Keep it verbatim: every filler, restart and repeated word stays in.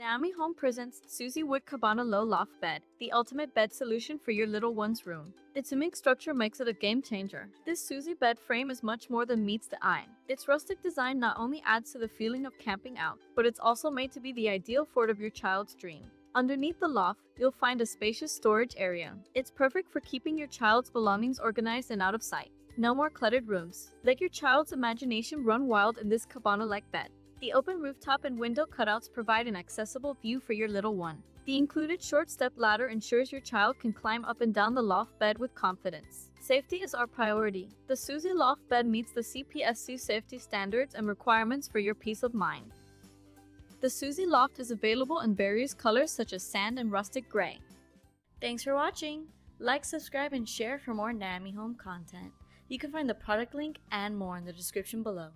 Naomi Home presents Susie Wood Cabana Low Loft Bed, the ultimate bed solution for your little one's room. Its unique structure makes it a game changer. This Susie bed frame is much more than meets the eye. Its rustic design not only adds to the feeling of camping out, but it's also made to be the ideal fort of your child's dream. Underneath the loft, you'll find a spacious storage area. It's perfect for keeping your child's belongings organized and out of sight. No more cluttered rooms. Let your child's imagination run wild in this cabana-like bed. The open rooftop and window cutouts provide an accessible view for your little one. The included short step ladder ensures your child can climb up and down the loft bed with confidence. Safety is our priority. The Susie Loft Bed meets the C P S C safety standards and requirements for your peace of mind. The Susie Loft is available in various colors such as sand and rustic gray. Thanks for watching. Like, subscribe, and share for more Naomi Home content. You can find the product link and more in the description below.